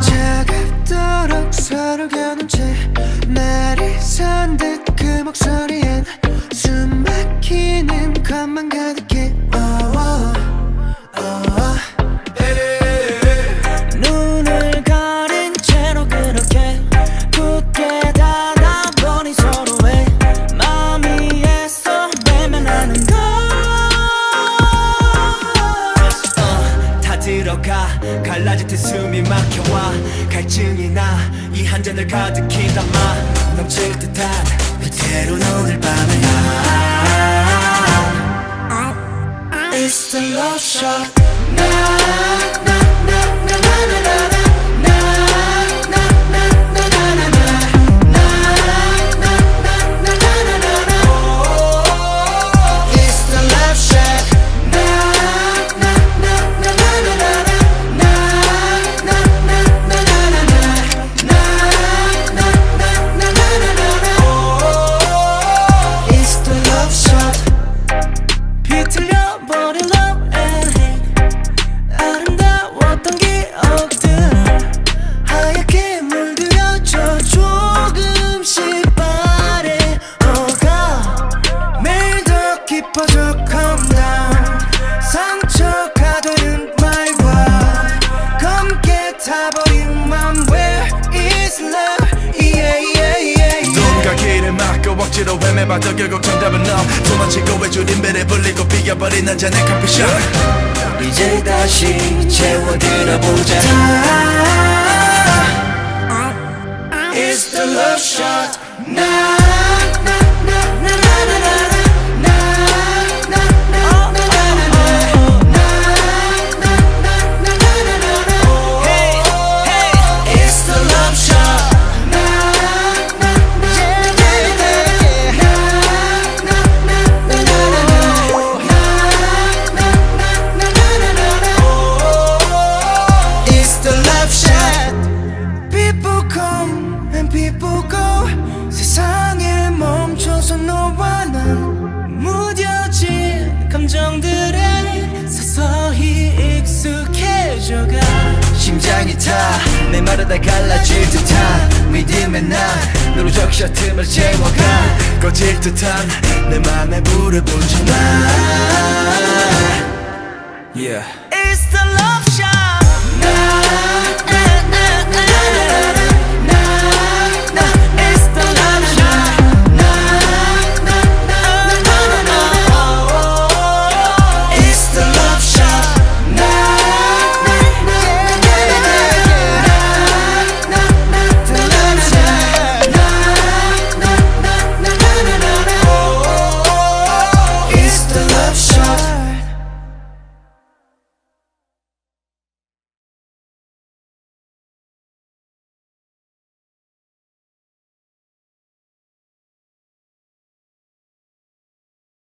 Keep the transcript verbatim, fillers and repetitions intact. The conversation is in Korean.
차갑도록 서로 겨눈 채 날이 선 듯 그 목소리엔 숨 막히는 것만 가득해. 갈라지듯 숨이 막혀와 갈증이 나 이 한 잔을 가득히 담아 넘칠 듯한 그대로 오늘 밤을 나 It's the love shot. 비틀려버린 love and hate, 아름다웠던 기억들 하얗게 물들여져 조금씩 바래어가. 매일 더 깊어져 calm down, 상처가 되는 말과 검게 타버린 맘. Where is love? 억지로 헤매봐도 결국 정답은 너. 도망치고 외줄인 배를 불리고 비겨버린 한 잔의 커피숍. 이제 다시 채워들어보자. It's the love shot. Now people go, 세상에 멈춰서 너와 난 무뎌진 감정들에 서서히 익숙해져가. 심장이 타 내 말에다 갈라질 듯한 믿음에 난 너로 적셔 틈을 채워가. 꺼질 듯한 내 맘에 불을 붙여놔. Yeah. It's the love.